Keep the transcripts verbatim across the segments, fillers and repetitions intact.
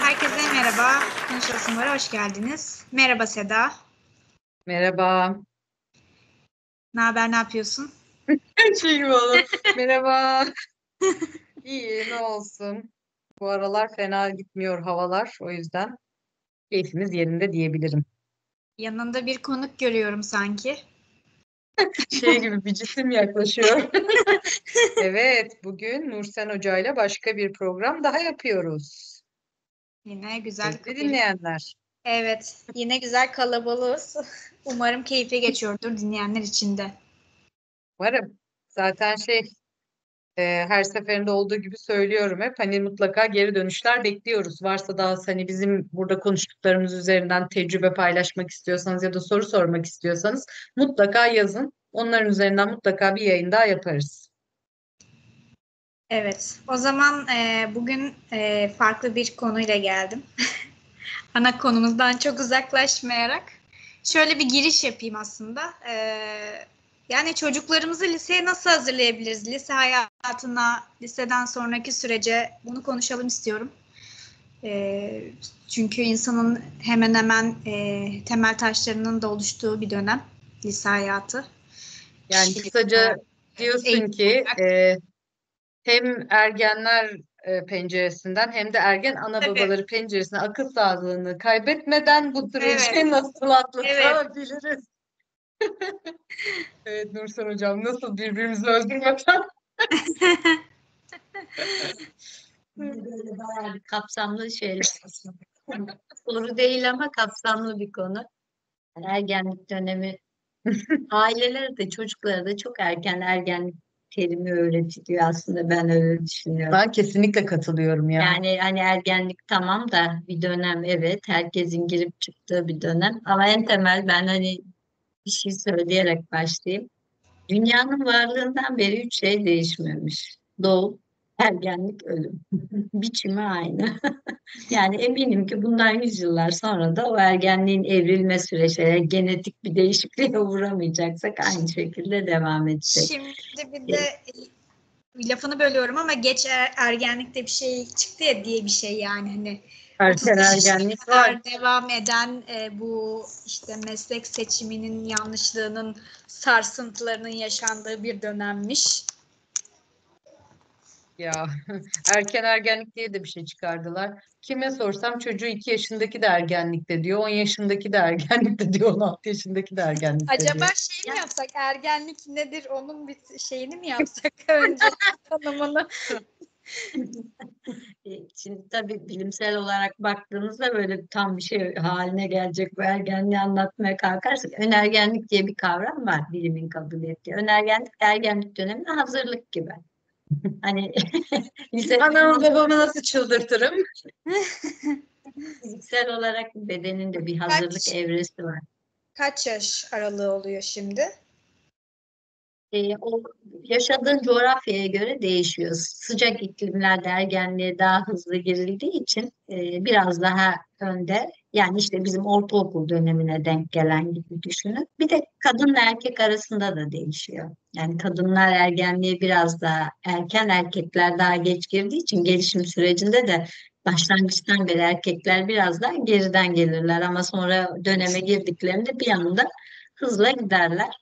Herkese merhaba. Konuşasınlara hoş geldiniz. Merhaba Seda. Merhaba. Ne haber, ne yapıyorsun? Şey gibi oğlum. Merhaba. İyi, ne olsun. Bu aralar fena gitmiyor havalar. O yüzden keyfimiz yerinde diyebilirim. Yanında bir konuk görüyorum sanki. Şey gibi bir cisim yaklaşıyor. Evet, bugün Nursen Hoca ile başka bir program daha yapıyoruz. Yine güzel. Sevgili dinleyenler. Evet, yine güzel kalabalığız. Umarım keyifli geçiyordur dinleyenler için de. Umarım. Zaten şey e, her seferinde olduğu gibi söylüyorum hep, hani mutlaka geri dönüşler bekliyoruz. Varsa daha hani bizim burada konuştuklarımız üzerinden tecrübe paylaşmak istiyorsanız ya da soru sormak istiyorsanız mutlaka yazın. Onların üzerinden mutlaka bir yayın daha yaparız. Evet, o zaman e, bugün e, farklı bir konuyla geldim. Ana konumuzdan çok uzaklaşmayarak şöyle bir giriş yapayım aslında. Evet. Yani çocuklarımızı liseye nasıl hazırlayabiliriz? Lise hayatına, liseden sonraki sürece bunu konuşalım istiyorum. E, çünkü insanın hemen hemen e, temel taşlarının da oluştuğu bir dönem lise hayatı. Yani Şimdi, kısaca diyorsun ki e, hem ergenler e, penceresinden hem de ergen ana babaları penceresine akıl sağlığını kaybetmeden bu süreci evet. nasıl atlatabiliriz? Evet. Evet Nursen Hocam, nasıl birbirimizi öldürmekten? Böyle bayağı bir kapsamlı şeyler aslında. Soru değil ama kapsamlı bir konu. Yani ergenlik dönemi. Aileler de çocuklara da çok erken ergenlik terimi öğretiliyor aslında, ben öyle düşünüyorum. Ben kesinlikle katılıyorum ya. Yani hani ergenlik tamam da bir dönem, evet, herkesin girip çıktığı bir dönem. Ama en temel, ben hani bir şey söyleyerek başlayayım. Dünyanın varlığından beri üç şey değişmemiş. Doğum, ergenlik, ölüm. Biçimi aynı. Yani eminim ki bundan yüzyıllar sonra da o ergenliğin evrilme süreçleri, genetik bir değişikliğe uğramayacaksak aynı şekilde devam edecek. Şimdi bir de evet. lafını bölüyorum ama geç er, ergenlikte bir şey çıktı ya diye bir şey yani hani. Erken ergenlik kadar devam eden e, bu işte meslek seçiminin yanlışlığının sarsıntılarının yaşandığı bir dönemmiş. Ya erken ergenlik diye de bir şey çıkardılar. Kime sorsam çocuğu iki yaşındaki de ergenlikte diyor, on yaşındaki de ergenlikte diyor, on altı yaşındaki de ergenlikte diyor. Acaba şey mi yapsak, ergenlik nedir onun bir şeyini mi yapsak önce tanımını? Şimdi tabii bilimsel olarak baktığımızda böyle tam bir şey haline gelecek bu ergenliği anlatmaya kalkarsak. Önergenlik diye bir kavram var bilimin kabul ettiği. Önergenlik, ergenlik dönemine hazırlık gibi. Hani anamı babamı nasıl çıldırtırım? Fiziksel olarak bedenin de bir hazırlık kaç, evresi var. Kaç yaş aralığı oluyor şimdi? Ee, o yaşadığın coğrafyaya göre değişiyor. Sıcak iklimlerde ergenliğe daha hızlı girildiği için e, biraz daha önde, yani işte bizim ortaokul dönemine denk gelen gibi düşünün. Bir de kadınla erkek arasında da değişiyor. Yani kadınlar ergenliğe biraz daha erken, erkekler daha geç girdiği için gelişim sürecinde de başlangıçtan beri erkekler biraz daha geriden gelirler ama sonra döneme girdiklerinde bir anda hızla giderler.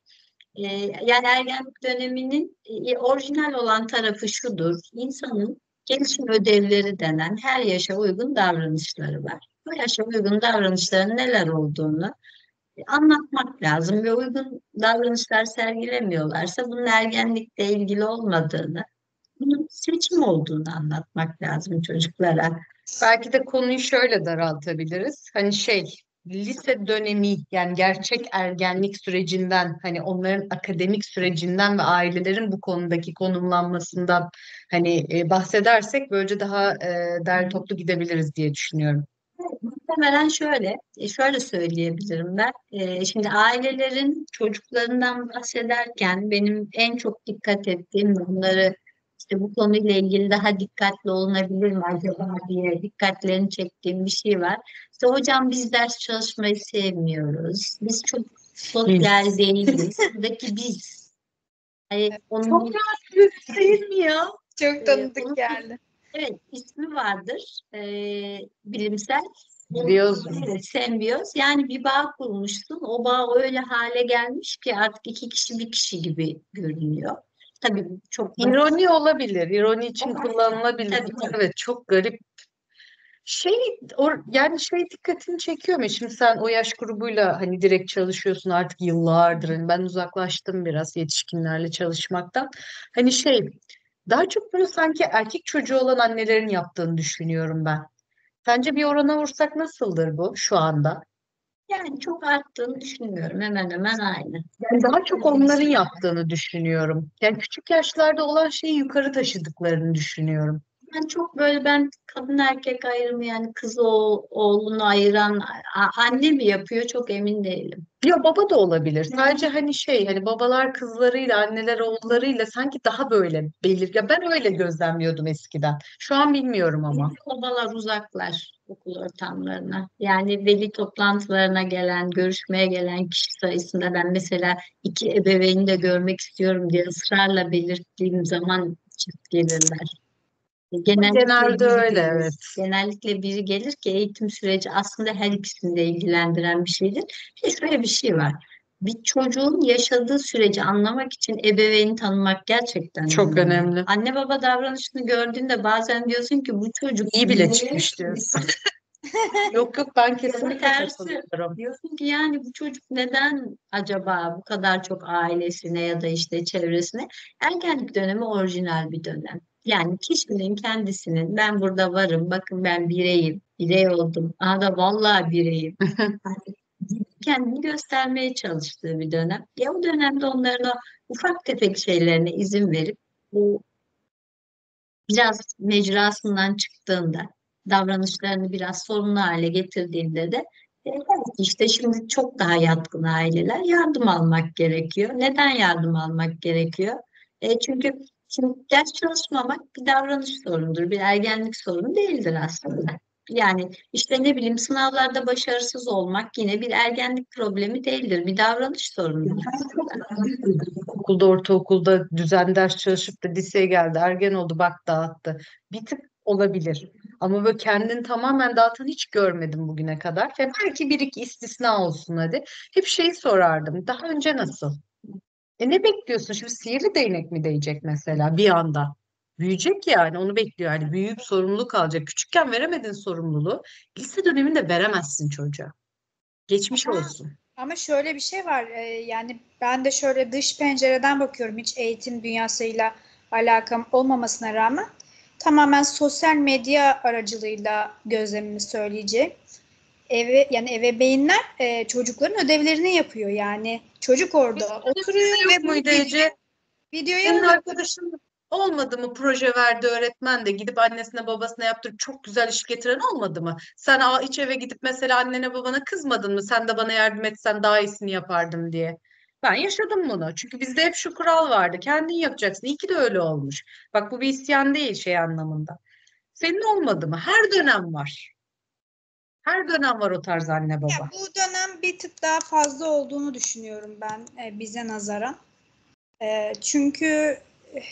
Yani ergenlik döneminin orijinal olan tarafı şudur. İnsanın gelişim ödevleri denen her yaşa uygun davranışları var. Bu yaşa uygun davranışların neler olduğunu anlatmak lazım ve uygun davranışlar sergilemiyorlarsa bunun ergenlikle ilgili olmadığını, bunun seçim olduğunu anlatmak lazım çocuklara. Belki de konuyu şöyle daraltabiliriz. Hani şey... Lise dönemi, yani gerçek ergenlik sürecinden, hani onların akademik sürecinden ve ailelerin bu konudaki konumlanmasından hani e, bahsedersek böylece daha e, derli toplu gidebiliriz diye düşünüyorum. Evet, muhtemelen şöyle, şöyle söyleyebilirim ben. E, şimdi ailelerin çocuklarından bahsederken benim en çok dikkat ettiğim, onları işte bu konuyla ilgili daha dikkatli olunabilir mi acaba diye dikkatlerini çektiğim bir şey var. İşte hocam biz ders çalışmayı sevmiyoruz. Biz çok sosyal değiliz. Buradaki biz. Yani çok rahatsız değil ya. Çok tanıdık ee, geldi. Evet, ismi vardır. Ee, bilimsel. Biliyoruz. Sembiyoz. Yani bir bağ kurmuşsun. O bağ öyle hale gelmiş ki artık iki kişi bir kişi gibi görünüyor. Tabii çok garip. İroni olabilir. İroni için o kullanılabilir. Tabii, tabii. Evet, çok garip. Şey, or, yani şey dikkatini çekiyor mu? Şimdi sen o yaş grubuyla hani direkt çalışıyorsun artık yıllardır. Hani ben uzaklaştım biraz yetişkinlerle çalışmaktan. Hani şey, daha çok böyle sanki erkek çocuğu olan annelerin yaptığını düşünüyorum ben. Sence bir orana vursak nasıldır bu şu anda? Yani çok arttığını düşünmüyorum. Hemen hemen aynı. Yani daha çok onların yaptığını düşünüyorum. Yani küçük yaşlarda olan şeyi yukarı taşıdıklarını düşünüyorum. Yani çok böyle ben kadın erkek ayrımı, yani kız o, oğlunu ayıran anne mi yapıyor çok emin değilim. Ya baba da olabilir. Sadece hani şey, hani babalar kızlarıyla anneler oğullarıyla sanki daha böyle belir. Ya ben öyle gözlemliyordum eskiden. Şu an bilmiyorum ama. Babalar uzaklar okul ortamlarına. Yani veli toplantılarına gelen, görüşmeye gelen kişi sayısında ben mesela iki ebeveyni de görmek istiyorum diye ısrarla belirttiğim zaman çift gelirler. Genellikle, genelde öyle gelir. Evet. Genellikle biri gelir ki eğitim süreci aslında her ikisini de ilgilendiren bir şeydir. Şimdi şöyle bir şey var. Bir çocuğun yaşadığı süreci anlamak için ebeveyni tanımak gerçekten çok önemli. önemli. Anne baba davranışını gördüğünde bazen diyorsun ki bu çocuk iyi bile çıkmış diyorsun. Yok yok, ben kesinlikle katılıyorum. Diyorsun ki yani bu çocuk neden acaba bu kadar çok ailesine ya da işte çevresine? Ergenlik dönemi orijinal bir dönem. Yani kişinin kendisinin ben burada varım, bakın ben bireyim, birey oldum, aha da vallahi bireyim. Kendini göstermeye çalıştığı bir dönem. Ya o dönemde onların o ufak tefek şeylerine izin verip bu biraz mecrasından çıktığında, davranışlarını biraz sorumlu hale getirdiğinde de işte şimdi çok daha yatkın aileler yardım almak gerekiyor. Neden yardım almak gerekiyor? E çünkü şimdi ders çalışmamak bir davranış sorunudur, bir ergenlik sorunu değildir aslında. Yani işte ne bileyim sınavlarda başarısız olmak yine bir ergenlik problemi değildir, bir davranış sorunudur. Okulda, ortaokulda düzenli ders çalışıp da liseye geldi, ergen oldu, bak dağıttı. Bir tık olabilir ama böyle kendini tamamen dağıtan hiç görmedim bugüne kadar. Ya belki bir iki istisna olsun hadi. Hep şeyi sorardım, daha önce nasıl? E ne bekliyorsun? Şimdi sihirli değnek mi değecek mesela bir anda? Büyüyecek yani, onu bekliyor. Yani büyüyüp sorumluluk alacak. Küçükken veremedin sorumluluğu. Lise döneminde veremezsin çocuğa. Geçmiş ama, olsun. Ama şöyle bir şey var. Ee, yani ben de şöyle dış pencereden bakıyorum. Hiç eğitim dünyasıyla alakam olmamasına rağmen tamamen sosyal medya aracılığıyla gözlemimi söyleyeceğim. Eve, yani ebeveynler e, çocukların ödevlerini yapıyor yani. Çocuk orada biz oturuyor ve bu videoya videoya mı arkadaşım olmadı mı, proje verdi öğretmen de gidip annesine babasına yaptırıp çok güzel iş getiren olmadı mı? Sen a, iç eve gidip mesela annene babana kızmadın mı? Sen de bana yardım etsen daha iyisini yapardım diye. Ben yaşadım bunu. Çünkü bizde hep şu kural vardı. Kendin yapacaksın. İyi ki de öyle olmuş. Bak bu bir isyan değil şey anlamında. Senin olmadı mı? Her dönem var. Her dönem var o tarz anne baba. Ya, bu dönem bir tık daha fazla olduğunu düşünüyorum ben e, bize nazaran. E, çünkü e,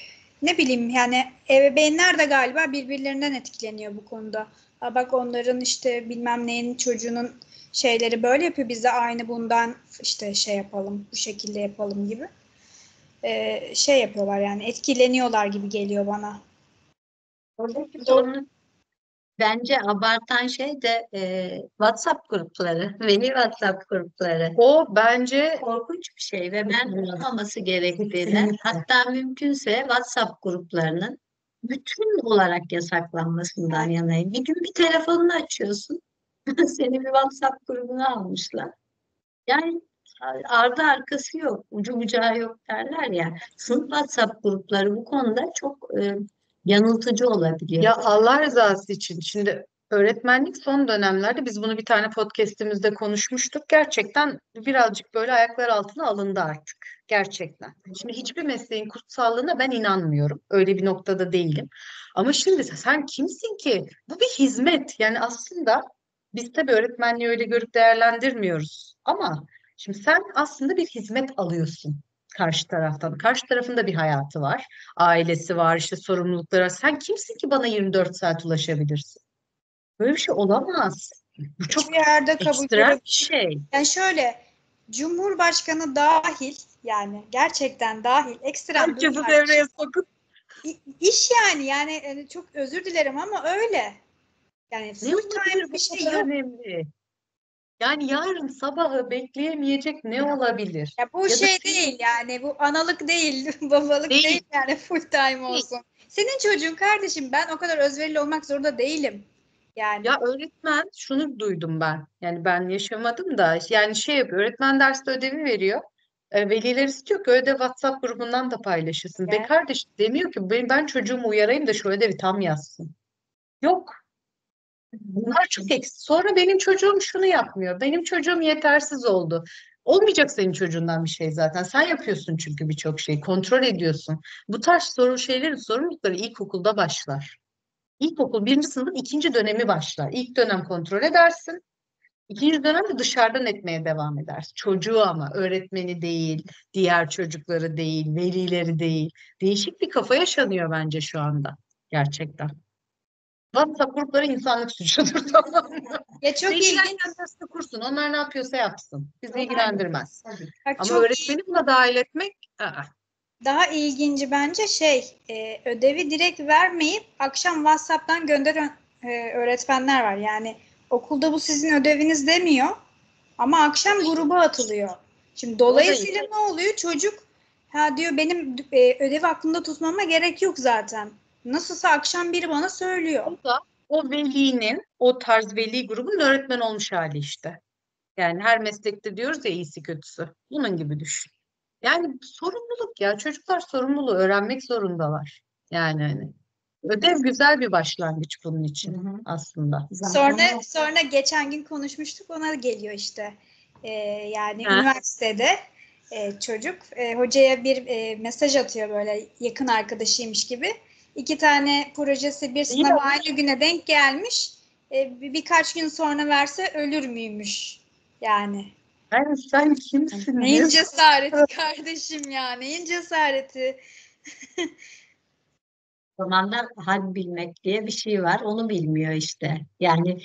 ne bileyim yani ebeveynler de galiba birbirlerinden etkileniyor bu konuda. Ha, bak onların işte bilmem neyin çocuğunun şeyleri böyle yapıyor. Biz de aynı bundan işte şey yapalım, bu şekilde yapalım gibi e, şey yapıyorlar yani etkileniyorlar gibi geliyor bana. Oradaki sorunun bence abartan şey de e, WhatsApp grupları, veli WhatsApp grupları. O bence korkunç bir şey ve ben olmaması gerektiğini, hatta mümkünse WhatsApp gruplarının bütün olarak yasaklanmasından yanayım. Bir gün bir telefonunu açıyorsun, seni bir WhatsApp grubuna almışlar. Yani ardı arkası yok, ucu bucağı yok derler ya. Sınıf WhatsApp grupları bu konuda çok E, yanıltıcı olabiliyor. Ya Allah rızası için. Şimdi öğretmenlik son dönemlerde biz bunu bir tane podcastimizde konuşmuştuk. Gerçekten birazcık böyle ayaklar altına alındı artık. Gerçekten. Şimdi hiçbir mesleğin kutsallığına ben inanmıyorum. Öyle bir noktada değilim. Ama şimdi sen kimsin ki? Bu bir hizmet. Yani aslında biz tabii öğretmenliği öyle görüp değerlendirmiyoruz. Ama şimdi sen aslında bir hizmet alıyorsun. karşı taraftan. Karşı tarafında bir hayatı var. Ailesi var, işte sorumlulukları var. Sen kimsin ki bana yirmi dört saat ulaşabilirsin? Böyle bir şey olamaz. Bu çok hiçbir yerde kabul edilen bir şey. Yani şöyle, Cumhurbaşkanı dahil, yani gerçekten dahil, ekstra bu devreye sokup iş yani yani çok özür dilerim ama öyle. Yani full time bir şey yok. Önemli. Yani yarın sabahı bekleyemeyecek ne olabilir? Ya bu ya şey da... değil yani bu analık değil, babalık değil, değil yani full time olsun. Değil. Senin çocuğun kardeşim, ben o kadar özverili olmak zorunda değilim. Yani. Ya öğretmen, şunu duydum ben, yani ben yaşamadım da, yani şey yapıyor, öğretmen derste ödevi veriyor, e, veliler istiyor ki ödev WhatsApp grubundan da paylaşılsın. Yani. Be kardeş demiyor ki ben, ben çocuğumu uyarayım da şu ödevi tam yazsın. Yok. Bunlar çok eksik. Sonra benim çocuğum şunu yapmıyor, benim çocuğum yetersiz oldu. Olmayacak senin çocuğundan bir şey zaten. Sen yapıyorsun çünkü birçok şeyi, kontrol ediyorsun. Bu tarz soru şeylerin sorumlulukları ilkokulda başlar. İlkokul birinci sınıfın ikinci dönemi başlar. İlk dönem kontrol edersin. İkinci dönem de dışarıdan etmeye devam edersin. Çocuğu ama öğretmeni değil, diğer çocukları değil, velileri değil. Değişik bir kafa yaşanıyor bence şu anda gerçekten. WhatsApp grupları insanlık suçudur, tamam mı? Ya çok ilginç. Kursun, onlar ne yapıyorsa yapsın. Bizi ilgilendirmez. Bak, ama öğretmeni iyi. Buna dahil etmek... Aa. Daha ilginci bence şey, e, ödevi direkt vermeyip akşam WhatsApp'tan gönderen e, öğretmenler var. Yani okulda bu sizin ödeviniz demiyor ama akşam gruba atılıyor. Şimdi dolayısıyla ne oluyor? Çocuk ha diyor benim e, ödevi aklımda tutmama gerek yok zaten. Nasılsa akşam biri bana söylüyor. O da o velinin, o tarz veli grubunun öğretmen olmuş hali işte. Yani her meslekte diyoruz ya iyisi kötüsü. Bunun gibi düşün. Yani sorumluluk ya. Çocuklar sorumluluğu öğrenmek zorundalar. Yani hani ödev güzel bir başlangıç bunun için, hı hı, aslında. Sonra sonra geçen gün konuşmuştuk, ona geliyor işte. Ee, yani ha. üniversitede e, çocuk e, hocaya bir e, mesaj atıyor böyle yakın arkadaşıymış gibi. İki tane projesi bir sınav aynı güne denk gelmiş. E, birkaç gün sonra verse ölür müymüş yani. Yani sen kimsin? Neyin cesareti kardeşim ya? Neyin cesareti? O zaman da had bilmek diye bir şey var. Onu bilmiyor işte. Yani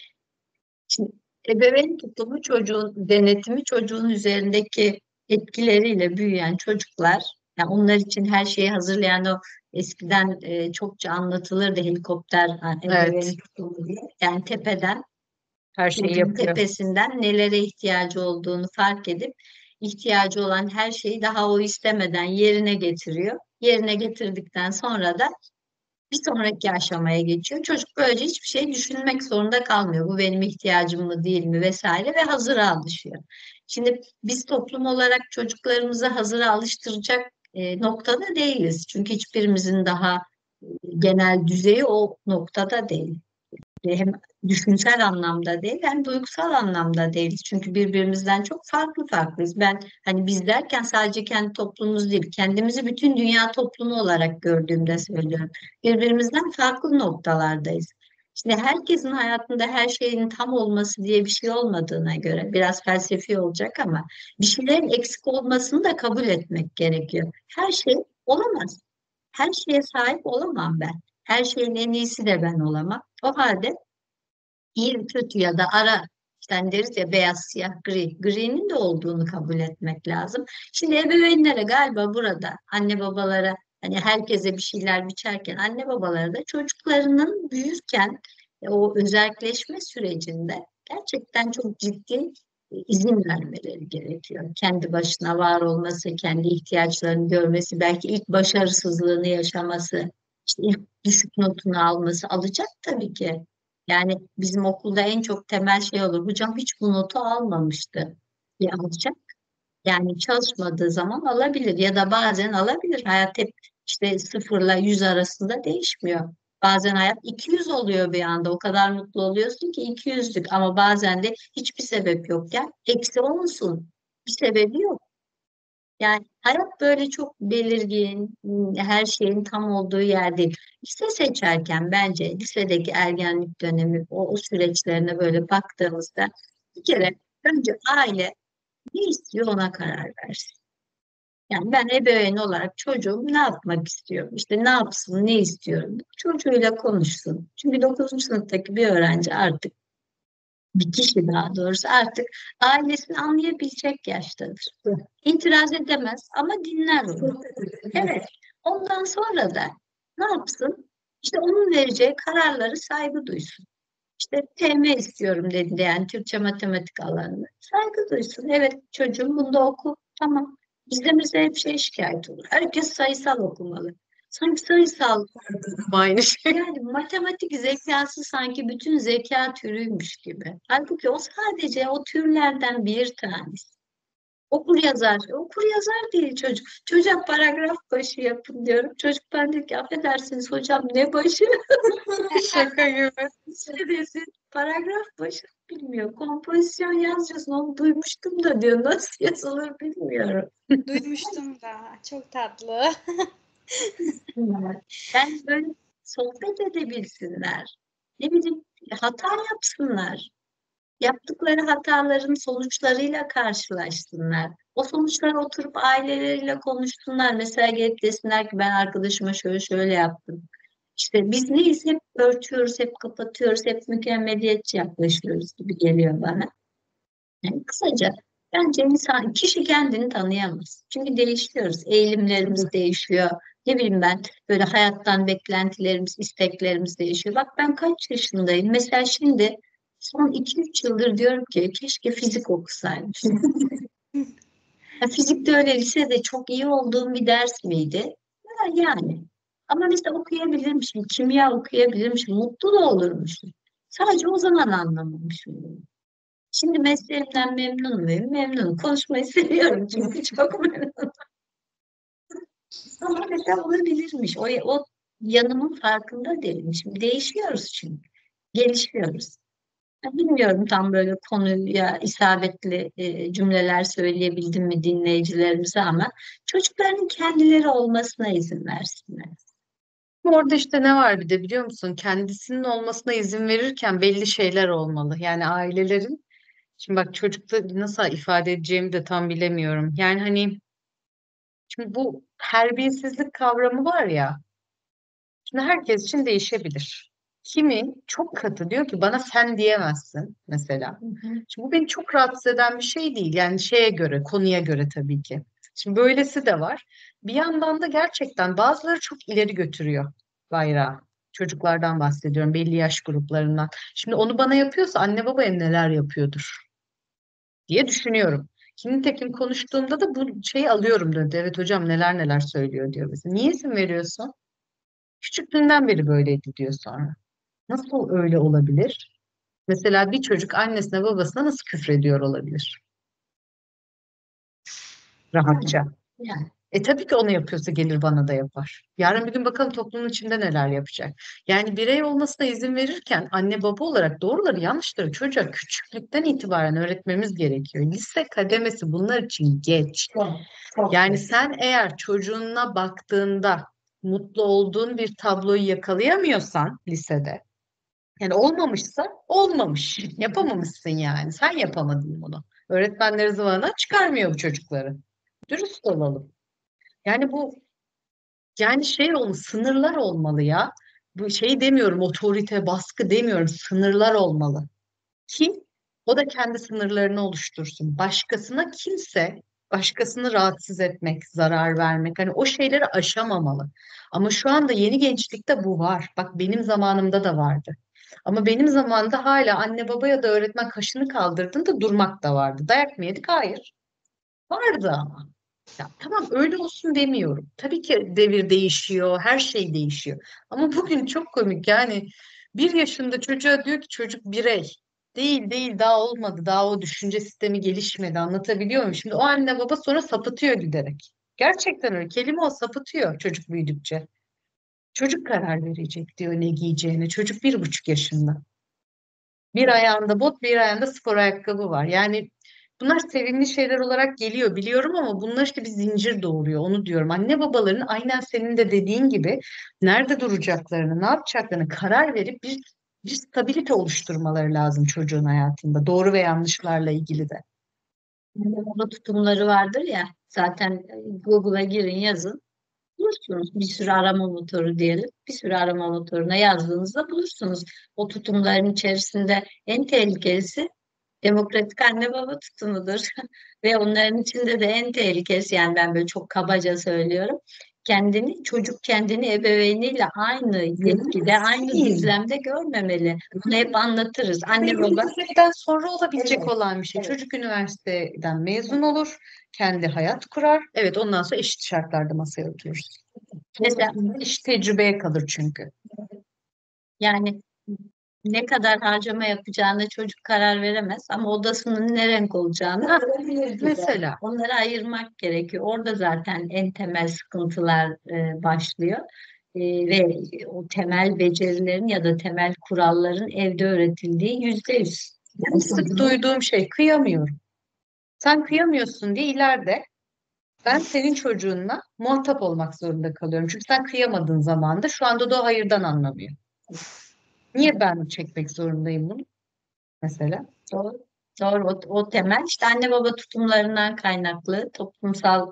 şimdi ebeveyn tutumu çocuğun denetimi, çocuğun üzerindeki etkileriyle büyüyen çocuklar, yani onlar için her şeyi hazırlayan o eskiden e, çokça anlatılırdı helikopter yani, evet, ebeveyn tutumu diye. Yani tepeden her şeyi yapıyor. Tepesinden nelere ihtiyacı olduğunu fark edip ihtiyacı olan her şeyi daha o istemeden yerine getiriyor. Yerine getirdikten sonra da bir sonraki aşamaya geçiyor. Çocuk böylece hiçbir şey düşünmek zorunda kalmıyor. Bu benim ihtiyacım mı değil mi vesaire ve hazıra alışıyor. Şimdi biz toplum olarak çocuklarımızı hazıra alıştıracak noktada değiliz. Çünkü hiçbirimizin daha genel düzeyi o noktada değil. Hem düşünsel anlamda değil hem duygusal anlamda değil. Çünkü birbirimizden çok farklı farklıyız. Ben hani biz derken sadece kendi toplumumuz değil, kendimizi bütün dünya toplumu olarak gördüğümde söylüyorum. Birbirimizden farklı noktalardayız. Şimdi herkesin hayatında her şeyin tam olması diye bir şey olmadığına göre biraz felsefi olacak ama bir şeylerin eksik olmasını da kabul etmek gerekiyor. Her şey olamaz. Her şeye sahip olamam ben. Her şeyin en iyisi de ben olamam. O halde iyi, kötü ya da ara, işte deriz ya beyaz, siyah, gri. Gri'nin de olduğunu kabul etmek lazım. Şimdi ebeveynlere galiba burada, anne babalara, hani herkese bir şeyler biçerken anne babalara da çocuklarının büyürken o özelleşme sürecinde gerçekten çok ciddi izin vermeleri gerekiyor. Kendi başına var olması, kendi ihtiyaçlarını görmesi, belki ilk başarısızlığını yaşaması, İşte ilk düşük notunu alması, alacak tabii ki. Yani bizim okulda en çok temel şey olur. Hocam hiç bu notu almamıştı. Ya alacak. Yani çalışmadığı zaman alabilir ya da bazen alabilir. Hayat hep işte sıfırla yüz arasında değişmiyor. Bazen hayat iki yüz oluyor bir anda. O kadar mutlu oluyorsun ki iki yüzlük ama bazen de hiçbir sebep yokken eksi olsun. Bir sebebi yok. Yani hayat böyle çok belirgin, her şeyin tam olduğu yer değil. Lise seçerken bence lisedeki ergenlik dönemi o, o süreçlerine böyle baktığımızda bir kere önce aile ne istiyor ona karar versin. Yani ben ebeveyn olarak çocuğum ne yapmak istiyorum? İşte ne yapsın, ne istiyorum? Çocuğuyla konuşsun. Çünkü dokuzuncu sınıftaki bir öğrenci artık, bir kişi daha doğrusu artık ailesini anlayabilecek yaştadır. İtiraz edemez ama dinler onu. Evet. Ondan sonra da ne yapsın? İşte onun vereceği kararlara saygı duysun. İşte T M istiyorum dedi, yani Türkçe matematik alanında. Saygı duysun. Evet çocuğum bunda oku. Tamam. Bizde mesela hep şey şikayet olur. Herkes sayısal okumalı. Sanki sayısal aynı şey. Yani matematik zekası sanki bütün zeka türüymüş gibi. Halbuki o sadece o türlerden bir tanesi. Okur yazar. Okur yazar değil çocuk. Çocuğa paragraf başı yapın diyorum. Çocuk ben diyor ki affedersiniz hocam ne başı? Şaka gibi. Söylesin. Paragraf başı bilmiyor. Kompozisyon yazacaksın. Onu duymuştum da diyor. Nasıl yazılır bilmiyorum. Duymuştum da. Çok tatlı. Ben böyle sohbet edebilsinler. Ne bileyim hata yapsınlar. Yaptıkları hataların sonuçlarıyla karşılaşsınlar. O sonuçlara oturup aileleriyle konuşsunlar. Mesela gelip desinler ki ben arkadaşıma şöyle şöyle yaptım. İşte biz neyiz? Hep örtüyoruz, hep kapatıyoruz, hep mükemmeliyetçi yaklaşıyoruz gibi geliyor bana. Yani kısaca bence insan, kişi kendini tanıyamaz. Çünkü değişiyoruz. Eğilimlerimiz değişiyor. Ne bileyim ben böyle hayattan beklentilerimiz, isteklerimiz değişiyor. Bak ben kaç yaşındayım? Mesela şimdi son iki üç yıldır diyorum ki keşke fizik okusaymışım. Fizikte öyle lisede çok iyi olduğum bir ders miydi? Yani. Ama mesela okuyabilirmişim, kimya okuyabilirmişim, mutlu da olurmuşum. Sadece o zaman anlamamışım. Şimdi mesleğimden memnun muyum? Memnunum. Konuşmayı seviyorum çünkü çok memnunum. Ama mesela olabilirmiş. O, o yanımın farkında değilim. Şimdi değişiyoruz çünkü. Gelişiyoruz. Bilmiyorum tam böyle konuya isabetli e, cümleler söyleyebildim mi dinleyicilerimize ama çocukların kendileri olmasına izin versinler. Orada işte ne var bir de biliyor musun? Kendisinin olmasına izin verirken belli şeyler olmalı. Yani ailelerin, şimdi bak çocukta nasıl ifade edeceğimi de tam bilemiyorum. Yani hani şimdi bu terbiyesizlik kavramı var ya, şimdi herkes için değişebilir. Kimi çok katı diyor ki bana sen diyemezsin mesela. Hı hı. Şimdi bu beni çok rahatsız eden bir şey değil. Yani şeye göre, konuya göre tabii ki. Şimdi böylesi de var. Bir yandan da gerçekten bazıları çok ileri götürüyor bayrağı. Çocuklardan bahsediyorum, belli yaş gruplarından. Şimdi onu bana yapıyorsa anne babaya neler yapıyordur diye düşünüyorum. Kimin tekim konuştuğumda da bu şeyi alıyorum dedi. Evet hocam neler neler söylüyor diyor mesela. Niye izin veriyorsun? Küçüklüğünden beri böyleydi diyor sonra. Nasıl öyle olabilir? Mesela bir çocuk annesine babasına nasıl küfrediyor olabilir? Rahatça. Yani, yani. E tabii ki onu yapıyorsa gelir bana da yapar. Yarın bir gün bakalım toplumun içinde neler yapacak. Yani birey olmasına izin verirken anne baba olarak doğruları yanlışları çocuğa küçüklükten itibaren öğretmemiz gerekiyor. Lise kademesi bunlar için geç. Çok, çok yani geç. Sen eğer çocuğuna baktığında mutlu olduğun bir tabloyu yakalayamıyorsan lisede, yani olmamışsa olmamış, yapamamışsın yani. Sen yapamadın bunu. Öğretmenleri zıvanadan çıkarmıyor bu çocukları. Dürüst olalım. Yani bu, yani şey olmalı, sınırlar olmalı ya. Bu şey demiyorum, otorite, baskı demiyorum, sınırlar olmalı. Ki o da kendi sınırlarını oluştursun. Başkasına kimse... Başkasını rahatsız etmek, zarar vermek. Hani o şeyleri aşamamalı. Ama şu anda yeni gençlikte bu var. Bak benim zamanımda da vardı. Ama benim zamanımda hala anne babaya da öğretmen kaşını kaldırdığında durmak da vardı. Dayak mı yedik? Hayır. Vardı ama. Ya, tamam öyle olsun demiyorum. Tabii ki devir değişiyor, her şey değişiyor. Ama bugün çok komik yani. Bir yaşında çocuğa diyor ki çocuk birey. Değil değil daha olmadı, daha o düşünce sistemi gelişmedi, anlatabiliyor muyum? Şimdi o anne baba sonra sapıtıyor giderek. Gerçekten öyle, kelime o, sapıtıyor çocuk büyüdükçe. Çocuk karar verecek diyor ne giyeceğine, çocuk bir buçuk yaşında. Bir ayağında bot, bir ayağında spor ayakkabı var. Yani bunlar sevimli şeyler olarak geliyor biliyorum ama bunlar işte bir zincir doğuruyor, onu diyorum. Anne babaların aynen senin de dediğin gibi nerede duracaklarını, ne yapacaklarını karar verip bir bir stabilite oluşturmaları lazım çocuğun hayatında. Doğru ve yanlışlarla ilgili de. Uygulama tutumları vardır ya, zaten Google'a girin yazın, bulursunuz bir sürü arama motoru diyelim. Bir sürü arama motoruna yazdığınızda bulursunuz. O tutumların içerisinde en tehlikelisi demokratik anne baba tutumudur. Ve onların içinde de en tehlikelisi, yani ben böyle çok kabaca söylüyorum, kendini çocuk kendini ebeveyniyle aynı yetkide, aynı gizlemde görmemeli. Bunu hep anlatırız. Anne baba sonra olabilecek evet. olan bir şey. Evet. Çocuk üniversiteden mezun olur, kendi hayat kurar. Evet, ondan sonra eşit şartlarda masaya otururuz. Mesela iş tecrübeye kalır çünkü. Yani ne kadar harcama yapacağına çocuk karar veremez ama odasının ne renk olacağını mesela onları ayırmak gerekiyor. Orada zaten en temel sıkıntılar e, başlıyor e, ve o temel becerilerin ya da temel kuralların evde öğretildiği yüzde yüz. Yani sık duyduğum şey, kıyamıyorum. Sen kıyamıyorsun diye ileride ben senin çocuğunla muhatap olmak zorunda kalıyorum. Çünkü sen kıyamadığın zaman da şu anda da o hayırdan anlamıyor. Niye ben çekmek zorundayım bunu? Mesela. Doğru. Doğru. O, o temel işte anne baba tutumlarından kaynaklı toplumsal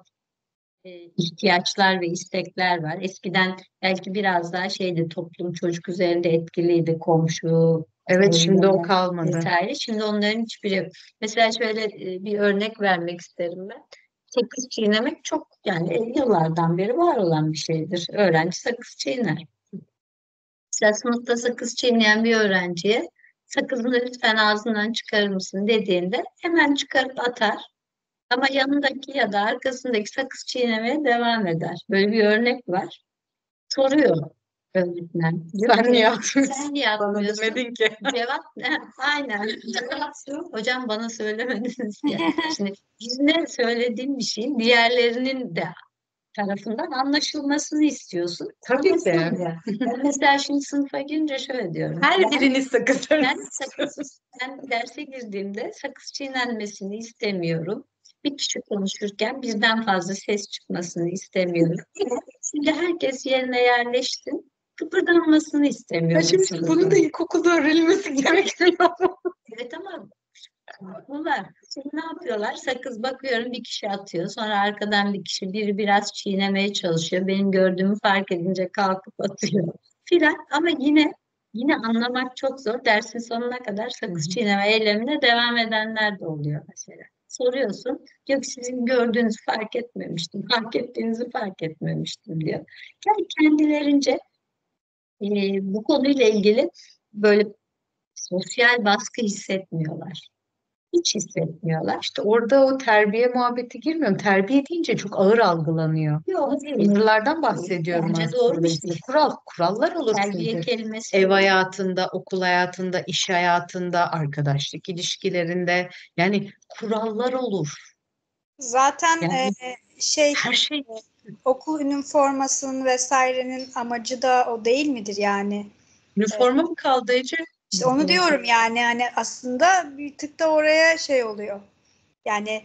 e, ihtiyaçlar ve istekler var. Eskiden belki biraz daha şeydi, toplum çocuk üzerinde etkiliydi, komşu. Evet, şimdi o kalmadı. Vesaire. Şimdi onların hiçbiri. Mesela şöyle e, bir örnek vermek isterim ben. Sakız çiğnemek çok, yani yıllardan beri var olan bir şeydir. Öğrenci sakız çiğner. Mesela sınıfta sakız çiğneyen bir öğrenciye sakızını lütfen ağzından çıkarır mısın dediğinde hemen çıkarıp atar. Ama yanındaki ya da arkasındaki sakız çiğnemeye devam eder. Böyle bir örnek var. Soruyor öğretmen. Sen niye yapmıyorsun? Sen niye yapmıyorsun? Bana demedin ki. Cevap ne? Aynen. Hocam bana söylemediniz ya. Şimdi birine söylediğim bir şeyin diğerlerinin de tarafından anlaşılmasını istiyorsun. Tabii ki. Yani. Mesela şimdi sınıfa girince şöyle diyorum. Her ben, birini sakız. Ben, sakız, ben derse girdiğimde sakız çiğnenmesini istemiyorum. Bir kişi konuşurken birden fazla ses çıkmasını istemiyorum. Şimdi herkes yerine yerleşsin. Kıpırdanmasını istemiyorum. Ya şimdi bunu da ilkokulda öğrenilmesi gerekiyor. Evet ama bunlar şimdi ne yapıyorlar? Sakız bakıyorum bir kişi atıyor. Sonra arkadan bir kişi, biri biraz çiğnemeye çalışıyor. Benim gördüğümü fark edince kalkıp atıyor filan. Ama yine yine anlamak çok zor. Dersin sonuna kadar sakız çiğneme eylemine devam edenler de oluyor mesela. Soruyorsun. Yok, sizin gördüğünüzü fark etmemiştim. Fark ettiğinizi fark etmemiştim diyor. Yani kendilerince e, bu konuyla ilgili böyle sosyal baskı hissetmiyorlar. Hiç hissetmiyorlar. İşte orada o terbiye muhabbeti girmiyorum. Terbiye deyince çok ağır algılanıyor. Yok, yıllardan bahsediyorum. Bence doğru bir şey. Kural, kurallar olur. Terbiye kelimesi. Ev hayatında, okul hayatında, iş hayatında, arkadaşlık ilişkilerinde, yani kurallar olur. Zaten yani, e, şey, her şey okul üniformasının vesairenin amacı da o değil midir yani? Üniforma mı kaldı Ece? İşte onu diyorum yani, hani aslında bir tık da oraya şey oluyor. Yani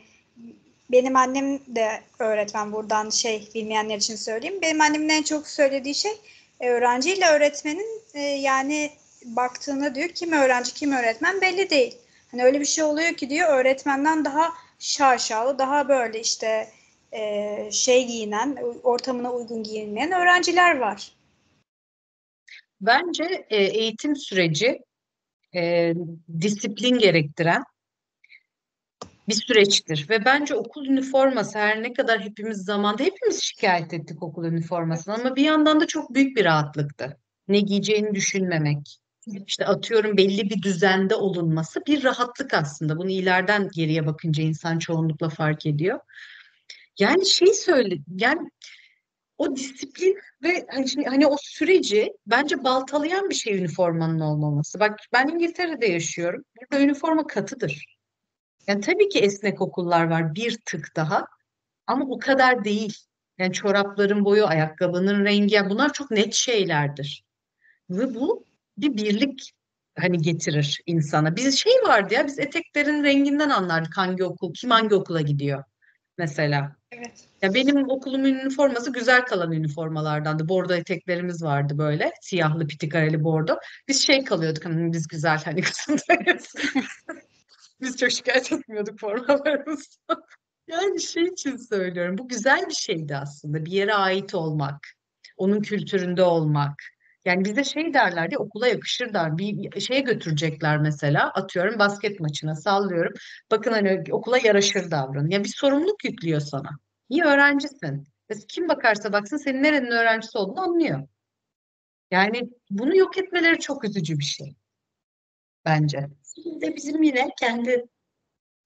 benim annem de öğretmen, buradan şey bilmeyenler için söyleyeyim. Benim annemin en çok söylediği şey öğrenciyle öğretmenin e, yani baktığına diyor kim öğrenci kim öğretmen belli değil. Hani öyle bir şey oluyor ki diyor öğretmenden daha şaşalı, daha böyle işte e, şey giyinen, ortamına uygun giyinmeyen öğrenciler var. Bence e, eğitim süreci e, disiplin gerektiren bir süreçtir ve bence okul üniforması her ne kadar hepimiz zamanda hepimiz şikayet ettik okul üniformasına ama bir yandan da çok büyük bir rahatlıktı. Ne giyeceğini düşünmemek, işte atıyorum belli bir düzende olunması bir rahatlık aslında. Bunu ileriden geriye bakınca insan çoğunlukla fark ediyor. Yani şey söyle, yani o disiplin ve hani, hani o süreci bence baltalayan bir şey üniformanın olmaması. Bak ben İngiltere'de yaşıyorum. Burada üniforma katıdır. Yani tabii ki esnek okullar var bir tık daha ama o kadar değil. Yani çorapların boyu, ayakkabının rengi, yani bunlar çok net şeylerdir. Ve bu bir birlik hani getirir insana. Biz şey vardı ya, biz eteklerin renginden anlardık hangi okul, kim hangi okula gidiyor mesela. Evet. Ya benim okulumun üniforması güzel kalan üniformalardandı. Bordo eteklerimiz vardı böyle. Siyahlı, pitikareli bordo. Biz şey kalıyorduk, hani biz güzel hani kızındayız. Biz çok şikayet etmiyorduk formalarımızdan. Yani şey için söylüyorum, bu güzel bir şeydi aslında, bir yere ait olmak, onun kültüründe olmak. Yani bize şey derler diye, okula yakışır der, bir şeye götürecekler mesela, atıyorum basket maçına, sallıyorum. Bakın hani okula yaraşır davranın. Yani bir sorumluluk yüklüyor sana. Niye öğrencisin? Kim bakarsa baksın senin nerenin öğrencisi olduğunu anlıyor. Yani bunu yok etmeleri çok üzücü bir şey bence. Şimdi de bizim yine kendi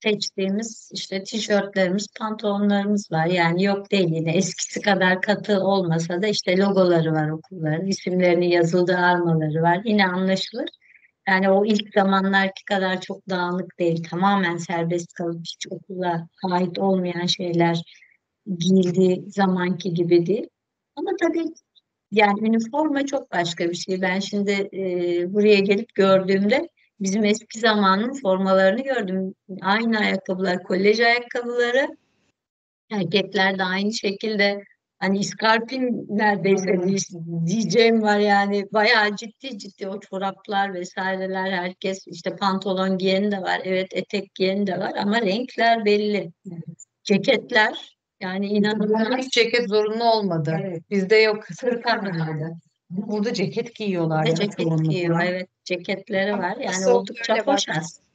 seçtiğimiz işte tişörtlerimiz, pantolonlarımız var. Yani yok değil, yine eskisi kadar katı olmasa da işte logoları var okulların, isimlerinin yazıldığı armaları var. Yine anlaşılır. Yani o ilk zamanlarki kadar çok dağınık değil. Tamamen serbest kalıp hiç okula ait olmayan şeyler giyildiği zamanki gibi değil. Ama tabii yani üniforma çok başka bir şey. Ben şimdi e, buraya gelip gördüğümde bizim eski zamanın formalarını gördüm. Aynı ayakkabılar, kolej ayakkabıları. Erkekler de aynı şekilde, hani iskarpin neredeyse diyeceğim var yani. Bayağı ciddi ciddi o çoraplar vesaireler, herkes işte pantolon giyeni de var. Evet, etek giyeni de var ama renkler belli. Ceketler yani inanılmaz. Hiç ceket zorunlu olmadı. Evet. Bizde yok. Sırtlanmadı. Burada ceket giyiyorlar. Ya, ceket giyiyor, evet. Ceketleri var. Yani Soğuk oldukça hoş aslında.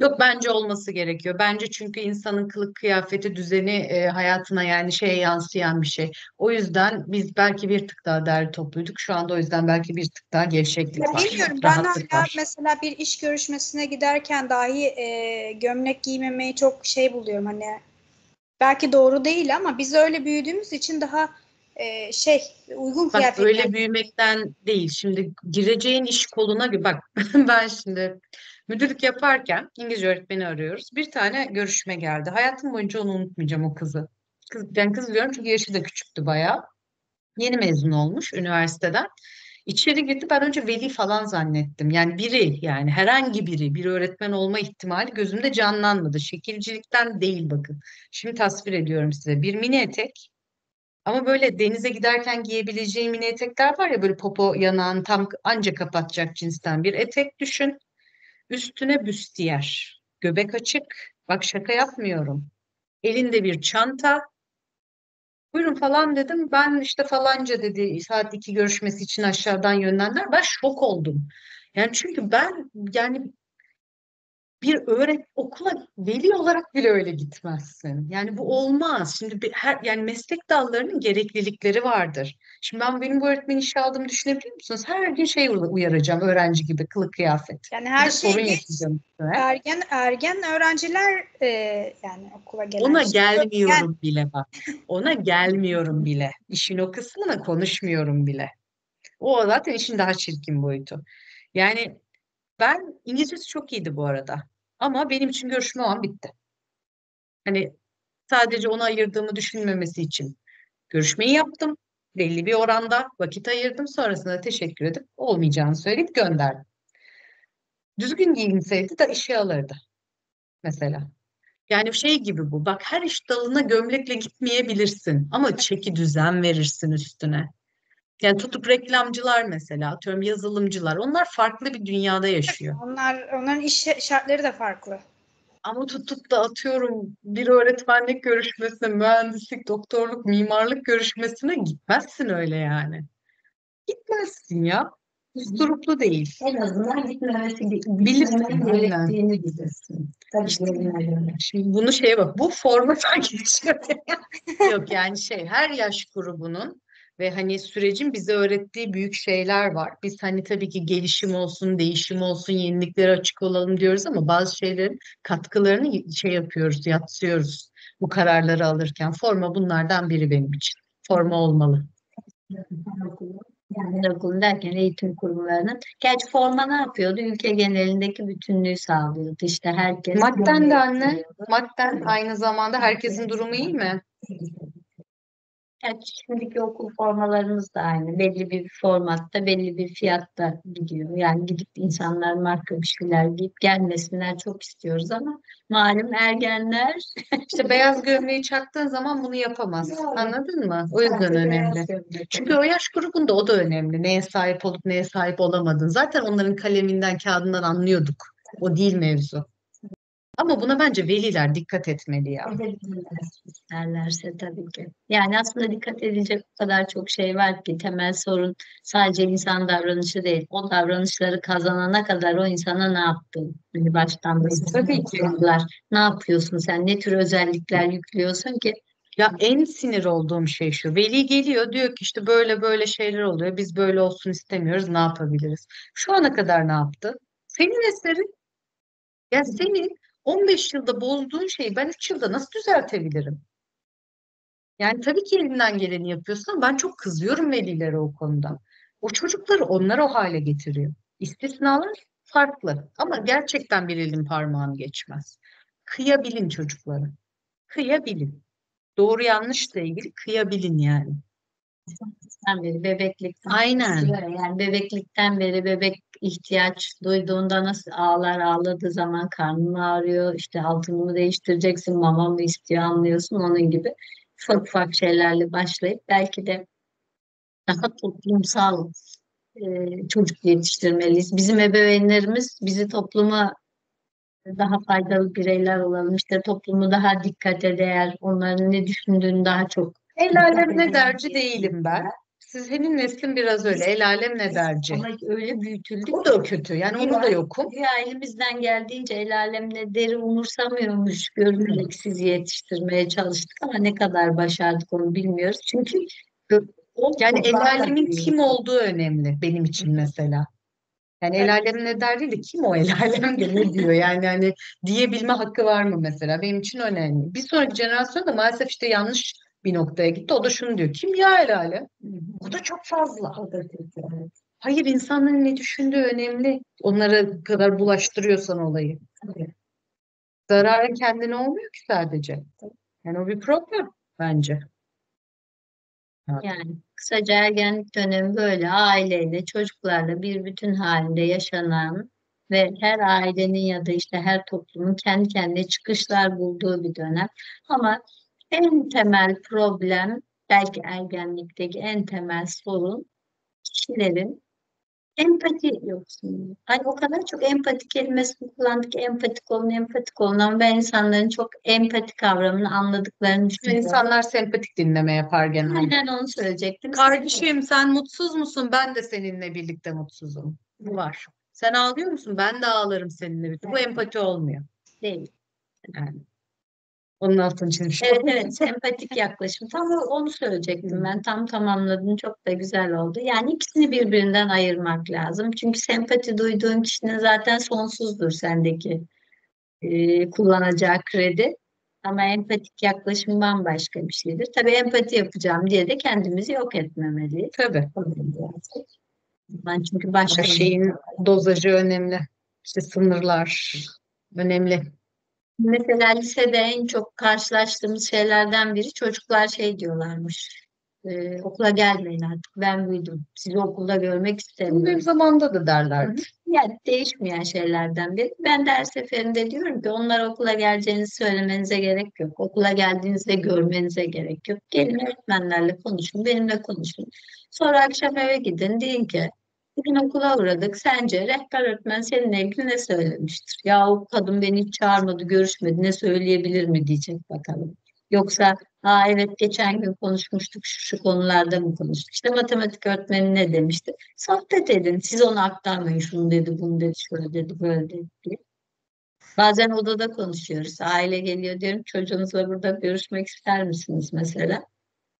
Yok, bence olması gerekiyor. Bence çünkü insanın kılık kıyafeti, düzeni e, hayatına yani şeye yansıyan bir şey. O yüzden biz belki bir tık daha derli topluyduk. Şu anda o yüzden belki bir tık daha gevşeklik ya var. Bilmiyorum, ben hala mesela bir iş görüşmesine giderken dahi e, gömlek giymemeyi çok şey buluyorum. Hani belki doğru değil ama biz öyle büyüdüğümüz için daha Ee, şey uygun kıyafet. Bak, öyle büyümekten değil. Şimdi gireceğin iş koluna göre. Bak ben şimdi müdürlük yaparken İngilizce öğretmeni arıyoruz. Bir tane görüşme geldi. Hayatım boyunca onu unutmayacağım, o kızı. Kız, ben kız diyorum çünkü yaşı da küçüktü bayağı. Yeni mezun olmuş üniversiteden. İçeri girdi, ben önce veli falan zannettim. Yani biri yani herhangi biri bir öğretmen olma ihtimali gözümde canlanmadı. Şekilcilikten değil bakın. Şimdi tasvir ediyorum size. Bir mini etek. Ama böyle denize giderken giyebileceğim mini etekler var ya, böyle popo yanağını tam anca kapatacak cinsten bir etek düşün. Üstüne büstiyer, göbek açık. Bak şaka yapmıyorum. Elinde bir çanta. Buyurun falan dedim. Ben işte falanca dedi, saat iki görüşmesi için aşağıdan yönlendiler. Ben şok oldum. Yani çünkü ben yani bir öğret okula veli olarak bile öyle gitmezsin. Yani bu olmaz. Şimdi bir, her yani meslek dallarının gereklilikleri vardır. Şimdi ben benim bu öğretmeni işe aldığımı düşünebiliyor musunuz? Her gün şey uyaracağım, öğrenci gibi kılık kıyafet. Yani her şey sorun ergen ergen öğrenciler e, yani okula gelen. Ona şey gelmiyorum yani. Bile bak. Ona gelmiyorum bile. İşin o kısmına konuşmuyorum bile. O zaten işin daha çirkin boyutu. Yani ben İngilizcesi çok iyiydi bu arada. Ama benim için görüşme o an bitti. Hani sadece ona ayırdığımı düşünmemesi için görüşmeyi yaptım. Belli bir oranda vakit ayırdım. Sonrasında teşekkür edip olmayacağını söyleyip gönderdim. Düzgün giyinseydi de işe alırdı. Mesela. Yani şey gibi bu. Bak, her iş dalına gömlekle gitmeyebilirsin. Ama çeki düzen verirsin üstüne. Yani tutup reklamcılar mesela, atıyorum yazılımcılar, onlar farklı bir dünyada yaşıyor. Onlar onların iş şartları da farklı. Ama tutup da atıyorum bir öğretmenlik görüşmesine, mühendislik, doktorluk, mimarlık görüşmesine gitmezsin öyle yani. Gitmezsin ya. Üstüruplu değil. En azından gitmemesi gerektiğini bilirsin. Tabii işte, şimdi bunu şeye bak, bu formatan geçiyor. Yok yani şey, her yaş grubunun ve hani sürecin bize öğrettiği büyük şeyler var. Biz hani tabii ki gelişim olsun, değişim olsun, yeniliklere açık olalım diyoruz ama bazı şeylerin katkılarını şey yapıyoruz, yatsıyoruz bu kararları alırken. Forma bunlardan biri benim için. Forma olmalı. Yani okul derken eğitim kurumlarının. Gerçi forma ne yapıyordu? Ülke genelindeki bütünlüğü sağlıyordu. İşte herkes. Madden de anne. Madden aynı zamanda herkesin durumu iyi mi? Yani şimdiki okul formalarımız da aynı. Belli bir formatta, belli bir fiyatta gidiyor. Yani gidip insanlar marka bir şeyler giyip gelmesinler çok istiyoruz ama malum ergenler. İşte beyaz gömleği çaktığın zaman bunu yapamaz. Anladın mı? O yüzden önemli. Çünkü o yaş grubunda o da önemli. Neye sahip olup neye sahip olamadın. Zaten onların kaleminden, kağıdından anlıyorduk. O değil mevzu. Ama buna bence veliler dikkat etmeli ya. Edebilirlerse tabii ki. Yani aslında dikkat edilecek o kadar çok şey var ki temel sorun sadece insan davranışı değil. O davranışları kazanana kadar o insana ne yaptın? Hani baştan tabii ki. Ne yapıyorsun sen? Ne tür özellikler yüklüyorsun ki? Ya en sinir olduğum şey şu. Veli geliyor diyor ki işte böyle böyle şeyler oluyor. Biz böyle olsun istemiyoruz. Ne yapabiliriz? Şu ana kadar ne yaptı? Senin eserin. Ya senin on beş yılda bozduğun şeyi ben üç yılda nasıl düzeltebilirim? Yani tabii ki elinden geleni yapıyorsun ama ben çok kızıyorum velilere o konuda. O çocukları onlar o hale getiriyor. İstisnalar farklı ama gerçekten bir elin parmağını geçmez. Kıyabilin çocukları. Kıyabilin. Doğru yanlışla ilgili kıyabilin yani. Beri, bebeklikten aynen. Yani bebeklikten beri bebek ihtiyaç duyduğunda nasıl ağlar, ağladığı zaman karnın ağrıyor, işte altını mı değiştireceksin, mama mı istiyor anlıyorsun, onun gibi ufak ufak şeylerle başlayıp belki de daha toplumsal e, çocuk yetiştirmeliyiz. Bizim ebeveynlerimiz bizi topluma daha faydalı bireyler olalım, işte toplumu daha dikkate değer, onların ne düşündüğünü daha çok. El alem ne derci değilim ben. Sizin neslin biraz öyle. El alem ne derci. Ama öyle büyütüldük. O da kötü. Yani onu da yokum. Ya elimizden geldiğince el alem ne deri umursamıyormuş. Görünerek sizi yetiştirmeye çalıştık ama ne kadar başardık onu bilmiyoruz. Çünkü yani el alemin kim olduğu önemli benim için mesela. Yani el alem ne der değil de kim o el alem de ne diyor yani hani diyebilme hakkı var mı mesela benim için önemli. Bir sonraki jenerasyon da maalesef işte yanlış bir noktaya gitti. O da şunu diyor. Kim ya helali? O da çok fazla. Hayır, insanların ne düşündüğü önemli. Onlara kadar bulaştırıyorsan olayı. Tabii. Zararı kendine olmuyor ki sadece. Yani o bir problem bence. Evet. Yani kısaca ergenlik dönemi böyle aileyle, çocuklarla bir bütün halinde yaşanan ve her ailenin ya da işte her toplumun kendi kendine çıkışlar bulduğu bir dönem. Ama en temel problem, belki ergenlikteki en temel sorun kişilerin empati yoksunluğu. Hani o kadar çok empati kelimesini kullandık, empatik olun, empatik olun ama ben insanların çok empati kavramını anladıklarını düşünüyorum. İnsanlar sempatik dinleme yapar genelde. Aynen onu söyleyecektim. Kardeşim sen mutsuz musun? Ben de seninle birlikte mutsuzum. Bu var. Sen ağlıyor musun? Ben de ağlarım seninle birlikte. Bu empati olmuyor. Değil. Yani. Onun altını çizmiş. Evet evet sempatik yaklaşım. Tam onu söyleyecektim ben. Tam tamamladım. Çok da güzel oldu. Yani ikisini birbirinden ayırmak lazım. Çünkü sempati duyduğun kişinin zaten sonsuzdur sendeki e, kullanacağı kredi. Ama empatik yaklaşım bambaşka bir şeydir. Tabii empati yapacağım diye de kendimizi yok etmemeliyiz. Tabii. Ben çünkü başka şeyin dozajı önemli. İşte sınırlar önemli. Mesela lisede en çok karşılaştığımız şeylerden biri çocuklar şey diyorlarmış. E, okula gelmeyin artık ben büyüdüm. Sizi okulda görmek istemiyorum. Benim zamanımda da derlerdi. Yani değişmeyen şeylerden biri. Ben de her seferinde diyorum ki onlara okula geleceğinizi söylemenize gerek yok. Okula geldiğinizde görmenize gerek yok. Gelin öğretmenlerle konuşun, benimle konuşun. Sonra akşam eve gidin deyin ki bugün okula uğradık. Sence rehber öğretmen seninle ilgili ne söylemiştir? Ya o kadın beni hiç çağırmadı, görüşmedi. Ne söyleyebilir mi diyecek bakalım. Yoksa ha evet geçen gün konuşmuştuk şu, şu konularda mı konuştuk? İşte matematik öğretmeni ne demişti? Sohbet edin. Siz onu aktarmayın. Şunu dedi, bunu dedi, şöyle dedi, böyle dedi diye. Bazen odada konuşuyoruz. Aile geliyor diyorum çocuğunuzla burada görüşmek ister misiniz mesela?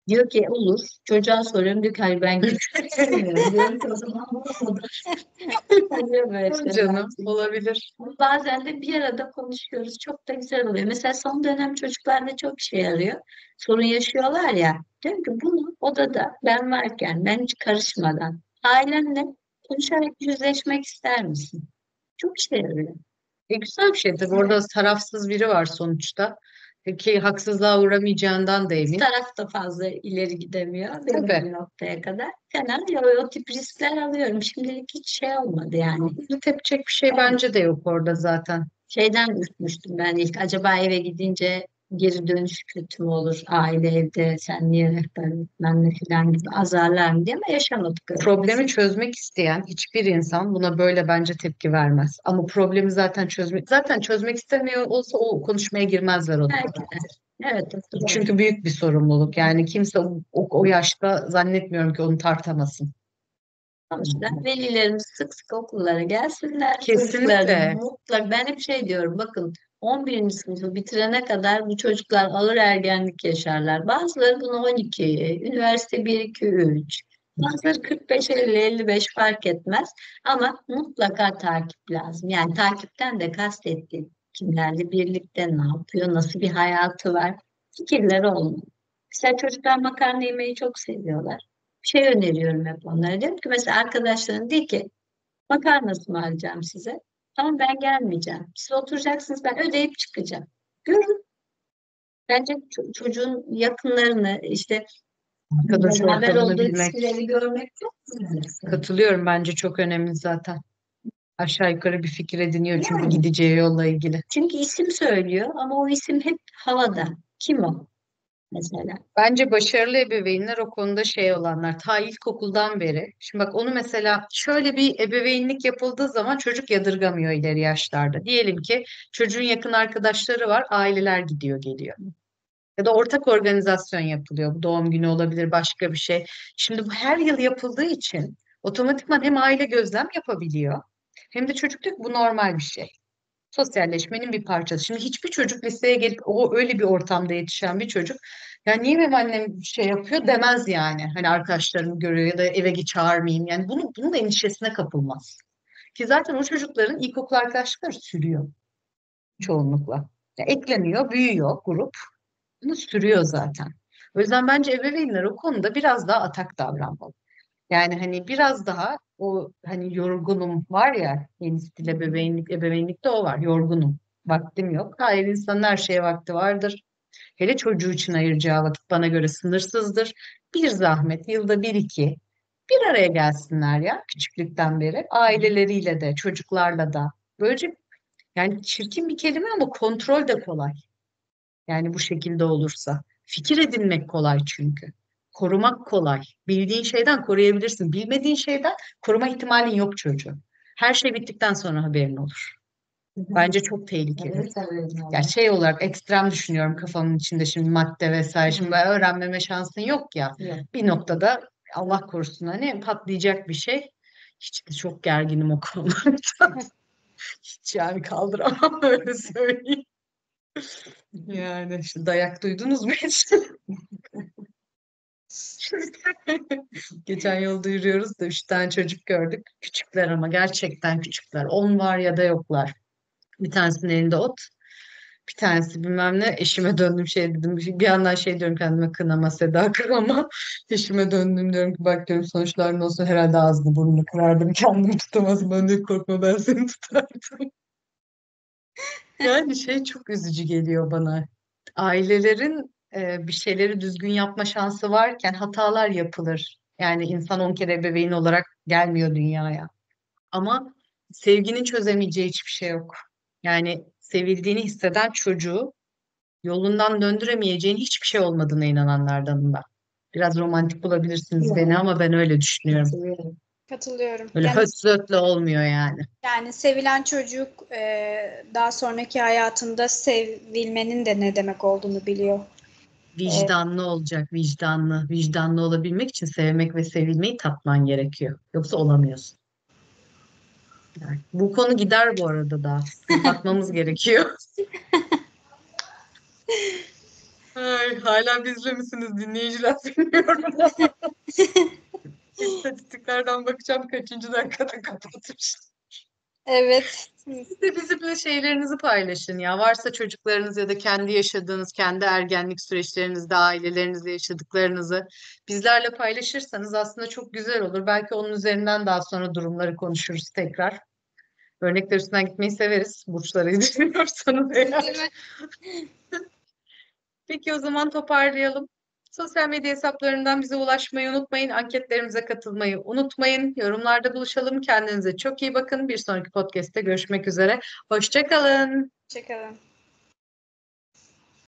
Diyor ki olur. Çocuğa soruyorum diyor ki hayır ben geçiyorum. Canım olabilir. Bazen de bir arada konuşuyoruz. Çok da güzel oluyor. Mesela son dönem çocuklarda çok şey arıyor. Sorun yaşıyorlar ya. Diyorum ki bunu odada ben varken ben hiç karışmadan ailenle konuşarak yüzleşmek ister misin? Çok şey arıyor. E güzel bir şey tabii. Orada tarafsız biri var sonuçta. Ki haksızlığa uğramayacağından da emin. Taraf da fazla ileri gidemiyor. Tabii. Bir noktaya kadar. Genelde o, o tip riskler alıyorum. Şimdilik hiç şey olmadı yani. Tepecek bir şey evet. Bence de yok orada zaten. Şeyden ürkmüştüm ben ilk. Acaba eve gidince geri dönüş kötü olur, aile evde sen niye rehberlik benle filan gibi azarlar mı diye mi yaşamadık? Öyle. Problemi çözmek isteyen hiçbir insan buna böyle bence tepki vermez. Ama problemi zaten çözmek, zaten çözmek istemiyor olsa o konuşmaya girmezler o zaman. Evet, evet. Çünkü büyük bir sorumluluk. Yani kimse o, o yaşta zannetmiyorum ki onu tartamasın. Sonuçta velilerimiz sık sık okullara gelsinler. Kesinlikle. Mutlaka. Ben hep şey diyorum, bakın on birinci sınıfı bitirene kadar bu çocuklar alır ergenlik yaşarlar. Bazıları bunu on iki, üniversite bir, iki, üç, bazıları kırk beş, elli, elli beş fark etmez. Ama mutlaka takip lazım. Yani takipten de kastettiğim kimlerle birlikte ne yapıyor, nasıl bir hayatı var, fikirleri olmalı. Mesela çocuklar makarna yemeyi çok seviyorlar. Bir şey öneriyorum hep onlara. Diyorum ki mesela arkadaşların değil ki makarnası mı alacağım size? Tamam, ben gelmeyeceğim. Siz oturacaksınız, ben ödeyip çıkacağım. Görün. Bence ç- çocuğun yakınlarını, işte arkadaş ortamını bilmek, görmek çok önemli. Katılıyorum, bence çok önemli zaten. Aşağı yukarı bir fikir ediniyor yani, çünkü gideceği yolla ilgili. Çünkü isim söylüyor ama o isim hep havada. Kim o? Mesela. Bence başarılı ebeveynler o konuda şey olanlar, ta ilkokuldan beri. Şimdi bak onu mesela şöyle bir ebeveynlik yapıldığı zaman çocuk yadırgamıyor ileri yaşlarda. Diyelim ki çocuğun yakın arkadaşları var, aileler gidiyor geliyor. Ya da ortak organizasyon yapılıyor. Bu doğum günü olabilir, başka bir şey. Şimdi bu her yıl yapıldığı için otomatikman hem aile gözlem yapabiliyor hem de çocuk diyor ki bu normal bir şey. Sosyalleşmenin bir parçası. Şimdi hiçbir çocuk liseye gelip o öyle bir ortamda yetişen bir çocuk, ya niye benim annem şey yapıyor demez yani. Hani arkadaşlarımı görüyor ya da eve git çağırmayayım. Yani bunu, bunun da endişesine kapılmaz. Ki zaten o çocukların ilkokul arkadaşlıkları sürüyor çoğunlukla. Ya ekleniyor, büyüyor grup. Bunu sürüyor zaten. O yüzden bence ebeveynler o konuda biraz daha atak davranmalı. Yani hani biraz daha o hani yorgunum var ya, yeni stil ebeveynlik, ebeveynlikte o var. Yorgunum, vaktim yok. Hayır, insanın her şeye vakti vardır. Hele çocuğu için ayıracağı vakit bana göre sınırsızdır. Bir zahmet yılda bir iki bir araya gelsinler ya, küçüklükten beri. Aileleriyle de çocuklarla da. Böylece yani çirkin bir kelime ama kontrol de kolay. Yani bu şekilde olursa. Fikir edinmek kolay çünkü. Korumak kolay. Bildiğin şeyden koruyabilirsin. Bilmediğin şeyden koruma ihtimalin yok çocuğu. Her şey bittikten sonra haberin olur. Bence çok tehlikeli. Evet, evet, evet. Yani şey olarak ekstrem düşünüyorum kafamın içinde şimdi madde vesaire. Şimdi öğrenmeme şansın yok ya. Evet. Bir noktada Allah korusun hani patlayacak bir şey. Hiç de çok gerginim o konuda. Hiç yani kaldıramam, öyle söyleyeyim. Yani şu dayak duydunuz mu hiç? Geçen yıl duyuruyoruz da üç tane çocuk gördük. Küçükler ama gerçekten küçükler. On var ya da yoklar. Bir tanesinin elinde ot. Bir tanesi bilmem ne. Eşime döndüm şey dedim. Bir yandan şey diyorum kendime, kınama Seda kınama. Eşime döndüm diyorum ki bak diyorum sonuçlar ne olsun. Herhalde ağzını burnunu kırardım. Kendimi tutamazdım. Ben de korkma, ben seni tutardım. Yani şey çok üzücü geliyor bana. Ailelerin bir şeyleri düzgün yapma şansı varken hatalar yapılır. Yani insan on kere ebeveyn olarak gelmiyor dünyaya. Ama sevginin çözemeyeceği hiçbir şey yok. Yani sevildiğini hisseden çocuğu yolundan döndüremeyeceğin hiçbir şey olmadığına inananlardanım ben. Biraz romantik bulabilirsiniz yani beni ama ben öyle düşünüyorum. Katılıyorum. Katılıyorum. Öyle yani, hösrötle olmuyor yani. Yani sevilen çocuk daha sonraki hayatında sevilmenin de ne demek olduğunu biliyor. Vicdanlı olacak, vicdanlı. Vicdanlı olabilmek için sevmek ve sevilmeyi tatman gerekiyor. Yoksa olamıyorsun. Yani bu konu gider bu arada da. Tatmamız gerekiyor. Ay, hala bizle misiniz dinleyiciler bilmiyorum. İstatistiklerden bakacağım kaçıncı dakikada kapatmıştım. Evet. Siz de bizimle şeylerinizi paylaşın ya. Varsa çocuklarınız ya da kendi yaşadığınız, kendi ergenlik süreçlerinizde, ailelerinizle yaşadıklarınızı bizlerle paylaşırsanız aslında çok güzel olur. Belki onun üzerinden daha sonra durumları konuşuruz tekrar. Örnekler üstünden gitmeyi severiz. Burçları izleniyorsanız eğer. Peki o zaman toparlayalım. Sosyal medya hesaplarından bize ulaşmayı unutmayın. Anketlerimize katılmayı unutmayın. Yorumlarda buluşalım. Kendinize çok iyi bakın. Bir sonraki podcast'te görüşmek üzere. Hoşça kalın. Hoşça kalın.